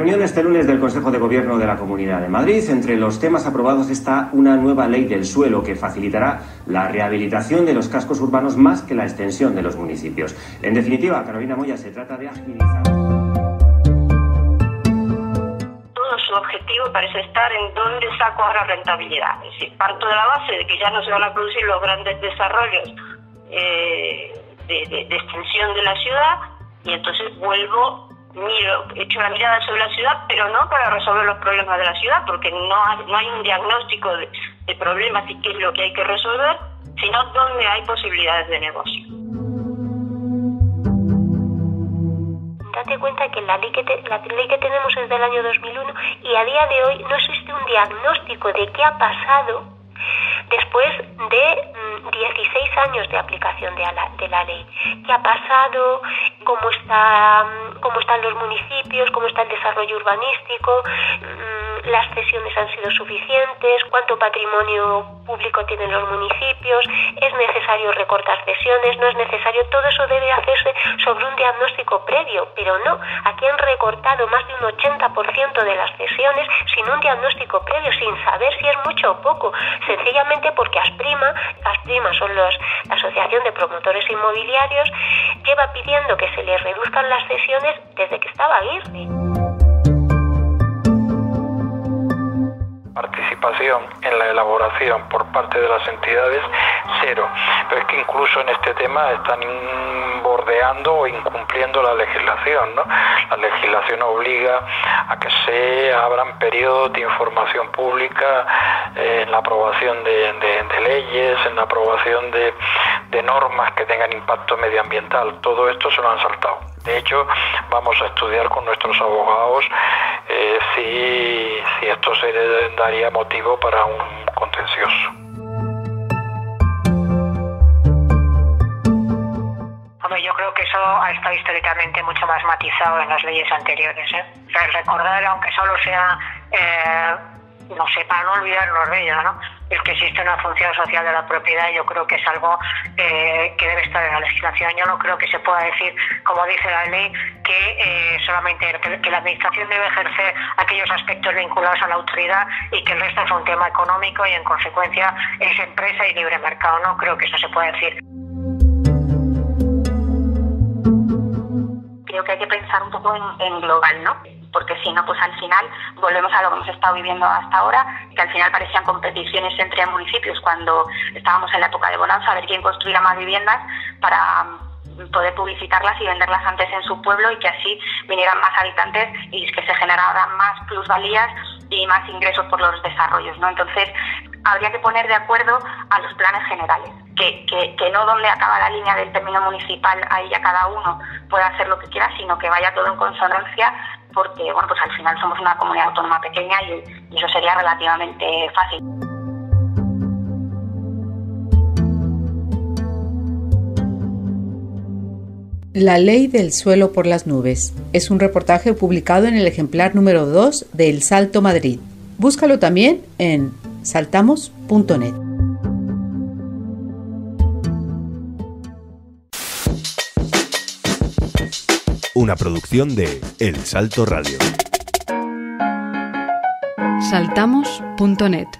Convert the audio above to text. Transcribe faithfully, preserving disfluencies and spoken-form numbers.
reunión este lunes del Consejo de Gobierno de la Comunidad de Madrid, entre los temas aprobados está una nueva ley del suelo que facilitará la rehabilitación de los cascos urbanos más que la extensión de los municipios. En definitiva, Carolina Moya, se trata de agilizar... Todo su objetivo parece estar en dónde saco ahora rentabilidad. Es decir, parto de la base de que ya no se van a producir los grandes desarrollos eh, de, de, de extensión de la ciudad y entonces vuelvo... Miro, echo la mirada sobre la ciudad, pero no para resolver los problemas de la ciudad, porque no hay, no hay un diagnóstico de, de problemas y qué es lo que hay que resolver, sino dónde hay posibilidades de negocio. Date cuenta que la ley que, te, la ley que tenemos es del año dos mil uno y a día de hoy no existe un diagnóstico de qué ha pasado después de dieciséis años de aplicación de la, de la ley. ¿Qué ha pasado? ¿Cómo está, cómo están los municipios? ¿Cómo está el desarrollo urbanístico? ¿Las cesiones han sido suficientes? ¿Cuánto patrimonio público tienen los municipios? ¿Es necesario recortar cesiones? ¿No es necesario? Todo eso debe hacerse sobre un diagnóstico previo, pero no. Aquí han recortado más de un ochenta por ciento de las cesiones sin un diagnóstico previo, sin saber si es mucho o poco, sencillamente porque ASPRIMA, ASPRIMA son los, la Asociación de Promotores Inmobiliarios, lleva pidiendo que se les reduzcan las cesiones desde que estaba Irving. Participación en la elaboración por parte de las entidades, cero. Pero es que incluso en este tema están bordeando o incumpliendo la legislación, ¿no? La legislación obliga a que se abran periodos de información pública eh, en la aprobación de, de, de leyes, en la aprobación de, de normas que tengan impacto medioambiental. Todo esto se lo han saltado. De hecho, vamos a estudiar con nuestros abogados eh, si, si esto se daría motivo para un contencioso. Hombre, yo creo que eso ha estado históricamente mucho más matizado en las leyes anteriores, ¿eh? O sea, el recordar, aunque solo sea, eh, no sé, para no olvidarnos de ello, ¿no? El que existe una función social de la propiedad, yo creo que es algo eh, que debe estar en la legislación. Yo no creo que se pueda decir, como dice la ley, que eh, solamente que, que la administración debe ejercer aquellos aspectos vinculados a la autoridad y que el resto es un tema económico y en consecuencia es empresa y libre mercado. No creo que eso se pueda decir. Creo que hay que pensar un poco en, en global, ¿no? Porque si no, pues al final volvemos a lo que hemos estado viviendo hasta ahora, que al final parecían competiciones entre municipios cuando estábamos en la época de bonanza, a ver quién construirá más viviendas para poder publicitarlas y venderlas antes en su pueblo y que así vinieran más habitantes y que se generaran más plusvalías y más ingresos por los desarrollos, ¿no? Entonces, habría que poner de acuerdo a los planes generales, que, que, que no donde acaba la línea del término municipal, ahí ya cada uno puede hacer lo que quiera, sino que vaya todo en consonancia, porque bueno, pues al final somos una comunidad autónoma pequeña y, y eso sería relativamente fácil. La ley del suelo por las nubes es un reportaje publicado en el ejemplar número dos de El Salto Madrid. Búscalo también en saltamos punto net. Una producción de El Salto Radio. saltamos punto net